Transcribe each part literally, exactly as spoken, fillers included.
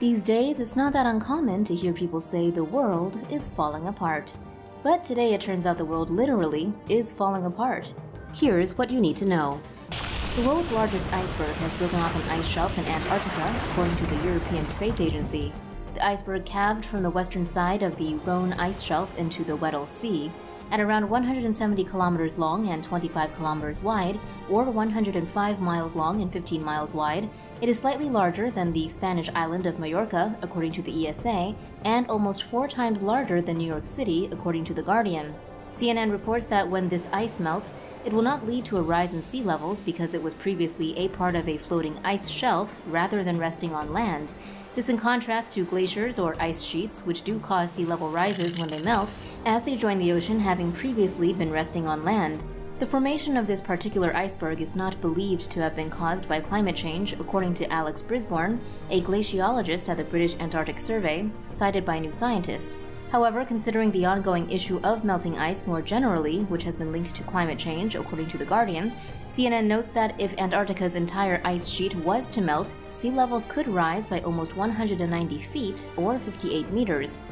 These days, it's not that uncommon to hear people say the world is falling apart. But today it turns out the world literally is falling apart. Here's what you need to know. The world's largest iceberg has broken off an ice shelf in Antarctica, according to the European Space Agency. The iceberg calved from the western side of the Ronne Ice Shelf into the Weddell Sea. At around one hundred seventy kilometers long and twenty-five kilometers wide, or one hundred five miles long and fifteen miles wide, it is slightly larger than the Spanish island of Majorca, according to the E S A, and almost four times larger than New York City, according to The Guardian. C N N reports that when this ice melts, it will not lead to a rise in sea levels because it was previously a part of a floating ice shelf rather than resting on land. This in contrast to glaciers or ice sheets, which do cause sea level rises when they melt, as they join the ocean having previously been resting on land. The formation of this particular iceberg is not believed to have been caused by climate change, according to Alex Brisbourne, a glaciologist at the British Antarctic Survey, cited by New Scientist. However, considering the ongoing issue of melting ice more generally, which has been linked to climate change, according to The Guardian, C N N notes that if Antarctica's entire ice sheet was to melt, sea levels could rise by almost one hundred ninety feet or fifty-eight meters.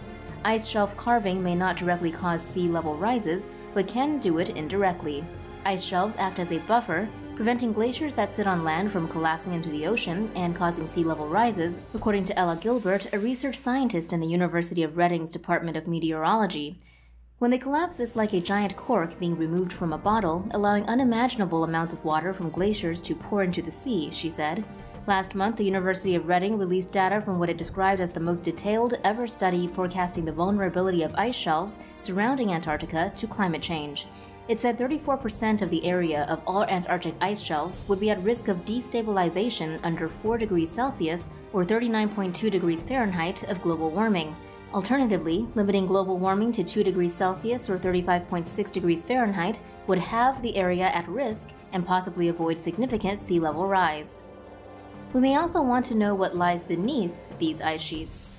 Ice shelf carving may not directly cause sea level rises, but can do it indirectly. Ice shelves act as a buffer, preventing glaciers that sit on land from collapsing into the ocean and causing sea level rises, according to Ella Gilbert, a research scientist in the University of Reading's Department of Meteorology. When they collapse, it's like a giant cork being removed from a bottle, allowing unimaginable amounts of water from glaciers to pour into the sea, she said. Last month, the University of Reading released data from what it described as the most detailed ever study forecasting the vulnerability of ice shelves surrounding Antarctica to climate change. It said thirty-four percent of the area of all Antarctic ice shelves would be at risk of destabilization under four degrees Celsius or thirty-nine point two degrees Fahrenheit of global warming. Alternatively, limiting global warming to two degrees Celsius or thirty-five point six degrees Fahrenheit would halve the area at risk and possibly avoid significant sea level rise. We may also want to know what lies beneath these ice sheets.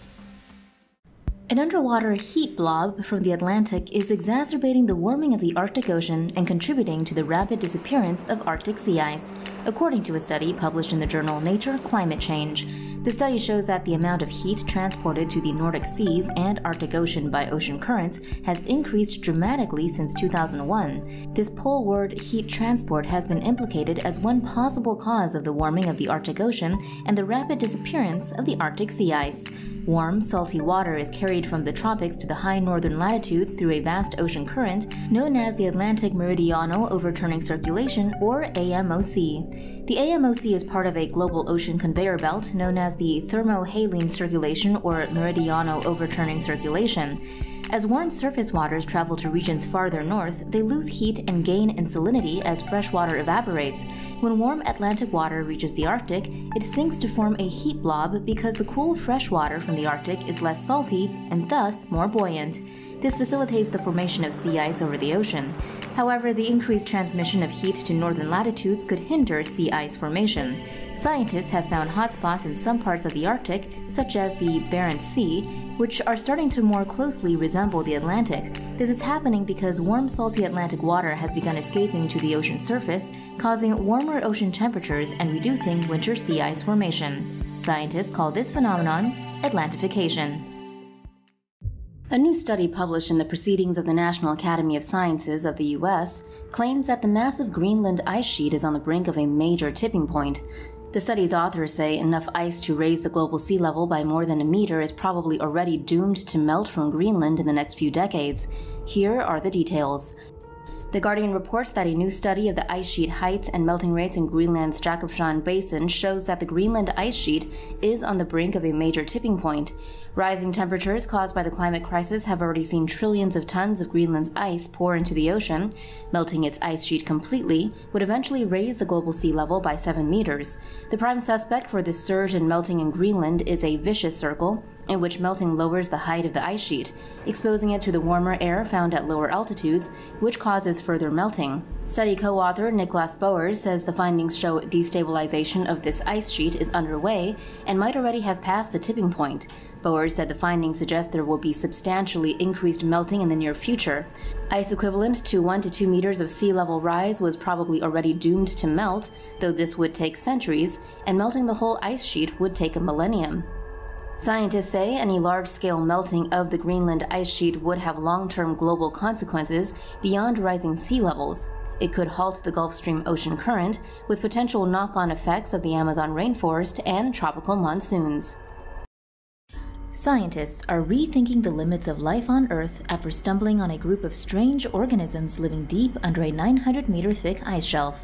An underwater heat blob from the Atlantic is exacerbating the warming of the Arctic Ocean and contributing to the rapid disappearance of Arctic sea ice, according to a study published in the journal Nature Climate Change. The study shows that the amount of heat transported to the Nordic Seas and Arctic Ocean by ocean currents has increased dramatically since two thousand one. This poleward heat transport has been implicated as one possible cause of the warming of the Arctic Ocean and the rapid disappearance of the Arctic sea ice. Warm, salty water is carried from the tropics to the high northern latitudes through a vast ocean current known as the Atlantic Meridional Overturning Circulation, or A M O C. The A M O C is part of a global ocean conveyor belt known as the Thermohaline Circulation, or Meridional Overturning Circulation. As warm surface waters travel to regions farther north, they lose heat and gain in salinity as fresh water evaporates. When warm Atlantic water reaches the Arctic, it sinks to form a heat blob because the cool fresh water from the Arctic is less salty and thus more buoyant. This facilitates the formation of sea ice over the ocean. However, the increased transmission of heat to northern latitudes could hinder sea ice formation. Scientists have found hotspots in some parts of the Arctic, such as the Barents Sea, which are starting to more closely resemble the Atlantic. This is happening because warm, salty Atlantic water has begun escaping to the ocean surface, causing warmer ocean temperatures and reducing winter sea ice formation. Scientists call this phenomenon Atlantification. A new study published in the Proceedings of the National Academy of Sciences of the U S claims that the massive Greenland ice sheet is on the brink of a major tipping point. The study's authors say enough ice to raise the global sea level by more than a meter is probably already doomed to melt from Greenland in the next few decades. Here are the details. The Guardian reports that a new study of the ice sheet heights and melting rates in Greenland's Jakobshavn Basin shows that the Greenland ice sheet is on the brink of a major tipping point. Rising temperatures caused by the climate crisis have already seen trillions of tons of Greenland's ice pour into the ocean. Melting its ice sheet completely would eventually raise the global sea level by seven meters. The prime suspect for this surge in melting in Greenland is a vicious circle, in which melting lowers the height of the ice sheet, exposing it to the warmer air found at lower altitudes, which causes further melting. Study co-author Niklas Boers says the findings show destabilization of this ice sheet is underway and might already have passed the tipping point. Boers said the findings suggest there will be substantially increased melting in the near future. Ice equivalent to one to two meters of sea level rise was probably already doomed to melt, though this would take centuries, and melting the whole ice sheet would take a millennium. Scientists say any large-scale melting of the Greenland ice sheet would have long-term global consequences beyond rising sea levels. It could halt the Gulf Stream ocean current, with potential knock-on effects of the Amazon rainforest and tropical monsoons. Scientists are rethinking the limits of life on Earth after stumbling on a group of strange organisms living deep under a nine hundred meter thick ice shelf.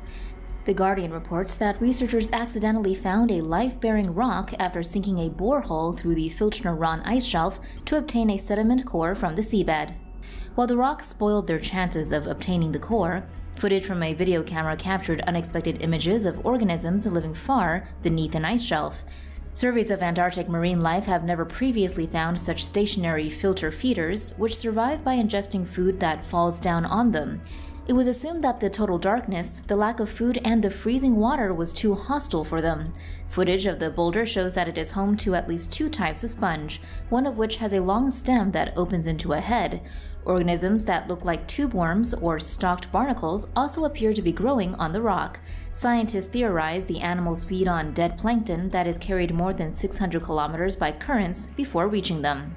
The Guardian reports that researchers accidentally found a life-bearing rock after sinking a borehole through the Filchner-Ron ice shelf to obtain a sediment core from the seabed. While the rock spoiled their chances of obtaining the core, footage from a video camera captured unexpected images of organisms living far beneath an ice shelf. Surveys of Antarctic marine life have never previously found such stationary filter feeders, which survive by ingesting food that falls down on them. It was assumed that the total darkness, the lack of food, and the freezing water was too hostile for them. Footage of the boulder shows that it is home to at least two types of sponge, one of which has a long stem that opens into a head. Organisms that look like tube worms or stalked barnacles also appear to be growing on the rock. Scientists theorize the animals feed on dead plankton that is carried more than six hundred kilometers by currents before reaching them.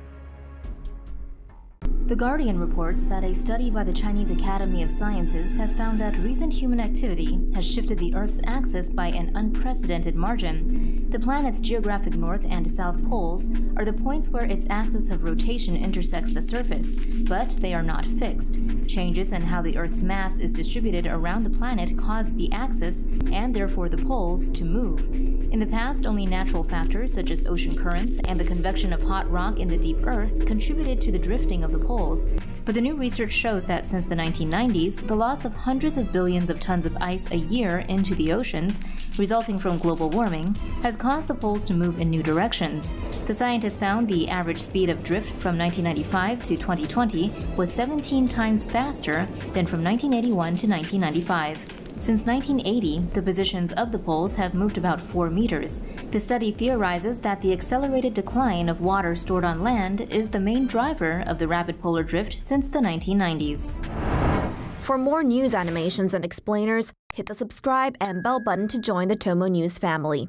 The Guardian reports that a study by the Chinese Academy of Sciences has found that recent human activity has shifted the Earth's axis by an unprecedented margin. The planet's geographic north and south poles are the points where its axis of rotation intersects the surface, but they are not fixed. Changes in how the Earth's mass is distributed around the planet cause the axis, and therefore the poles, to move. In the past, only natural factors such as ocean currents and the convection of hot rock in the deep Earth contributed to the drifting of the poles. But the new research shows that since the nineteen nineties, the loss of hundreds of billions of tons of ice a year into the oceans, resulting from global warming, has caused the poles to move in new directions. The scientists found the average speed of drift from nineteen ninety-five to twenty twenty was seventeen times faster than from nineteen eighty-one to nineteen ninety-five. Since nineteen eighty, the positions of the poles have moved about four meters. The study theorizes that the accelerated decline of water stored on land is the main driver of the rapid polar drift since the nineteen nineties. For more news animations and explainers, hit the subscribe and bell button to join the Tomo News family.